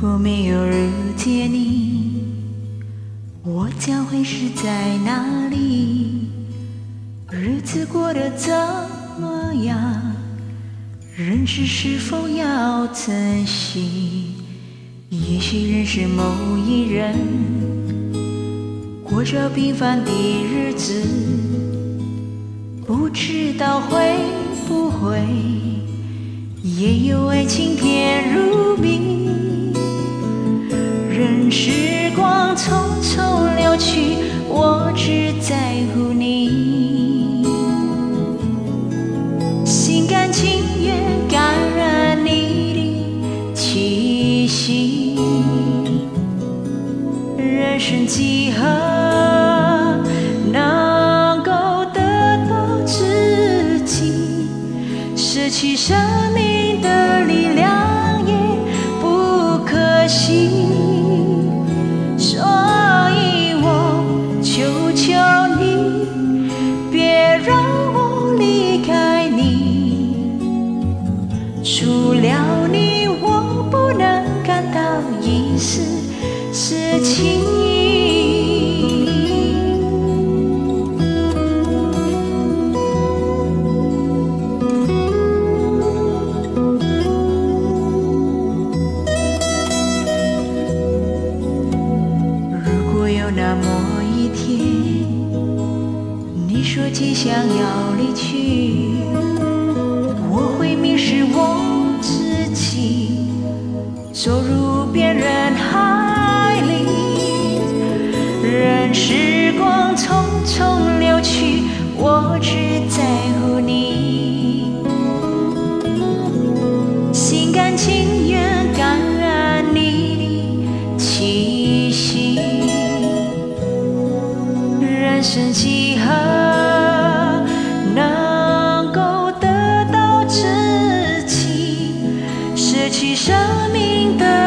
果没有遇见你，我将会是在哪里？日子过得怎么样？人生是否要珍惜？也许认识某一人，过着平凡的日子，不知道会不会也有爱情甜如蜜。任时光匆匆流去，我只在乎你，心甘情愿感染你的气息。人生几何能够得到知己，失去生命的力量也不可惜。除了你，我不能感到一丝痴情。如果有那么一天，你说即将要离去，我会迷失我自己，走入别人海里。任时光匆匆流去，我只在乎你，心甘情愿感染你的气息。人生几何生命的